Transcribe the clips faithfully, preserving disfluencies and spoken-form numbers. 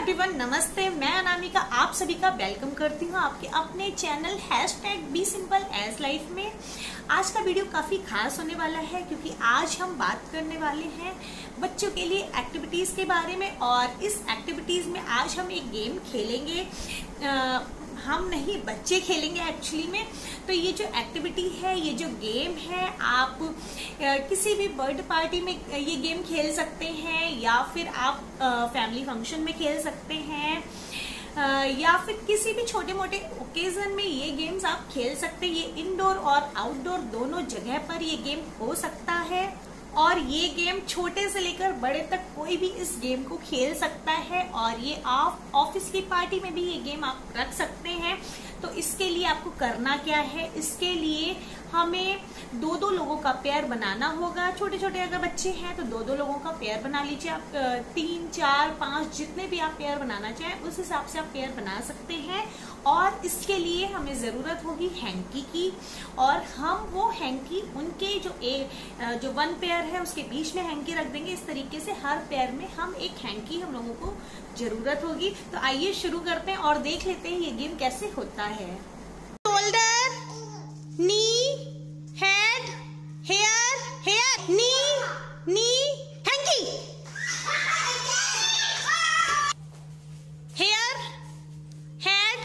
Everyone नमस्ते, मैं अनामिका आप सभी का वेलकम करती हूँ आपके अपने channel hashtag be simple as life में। आज का वीडियो काफ़ी खास होने वाला है क्योंकि आज हम बात करने वाले हैं बच्चों के लिए एक्टिविटीज़ के बारे में। और इस एक्टिविटीज़ में आज हम एक गेम खेलेंगे, आ, हम नहीं बच्चे खेलेंगे एक्चुअली में। तो ये जो एक्टिविटी है, ये जो गेम है, आप किसी भी बर्थडे पार्टी में ये गेम खेल सकते हैं या फिर आप फैमिली फंक्शन में खेल सकते हैं या फिर किसी भी छोटे मोटे ओकेजन में ये गेम्स आप खेल सकते हैं। ये इंडोर और आउटडोर दोनों जगह पर ये गेम हो सकता है और ये गेम छोटे से लेकर बड़े तक कोई भी इस गेम को खेल सकता है। और ये आप ऑफिस की पार्टी में भी ये गेम आप रख सकते हैं। तो इसके लिए आपको करना क्या है, इसके लिए हमें दो दो लोगों का पेयर बनाना होगा। छोटे छोटे अगर बच्चे हैं तो दो दो लोगों का पेयर बना लीजिए आप, तीन चार पाँच जितने भी आप पेयर बनाना चाहें उस हिसाब से आप पेयर बना सकते हैं। और इसके लिए हमें ज़रूरत होगी हैंकी की, और हम वो हैंकी उनके जो एक जो वन पेयर है उसके बीच में हैंकी रख देंगे। इस तरीके से हर पेयर में हम एक हैंकी हम लोगों को ज़रूरत होगी। तो आइए शुरू करते हैं और देख लेते हैं ये गेम कैसे होता है। Shoulder, knee, head, hair, hair, knee, knee, hanky, hair, head,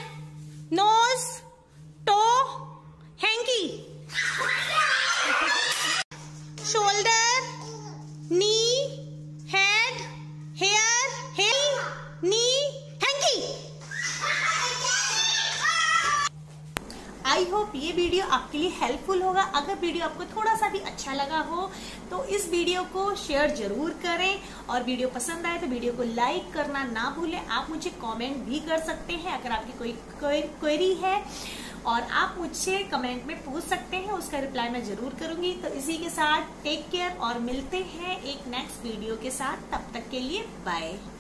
nose, toe, hanky, shoulder, knee, head, hair, hair, knee, hanky. I hope ये वीडियो आपके लिए हेल्पफुल होगा। अगर वीडियो आपको थोड़ा सा भी अच्छा लगा हो तो इस वीडियो को शेयर जरूर करें, और वीडियो पसंद आए तो वीडियो को लाइक करना ना भूलें। आप मुझे कमेंट भी कर सकते हैं अगर आपकी कोई क्वेरी है, और आप मुझसे कमेंट में पूछ सकते हैं, उसका रिप्लाई मैं जरूर करूंगी। तो इसी के साथ टेक केयर और मिलते हैं एक नेक्स्ट वीडियो के साथ। तब तक के लिए बाय।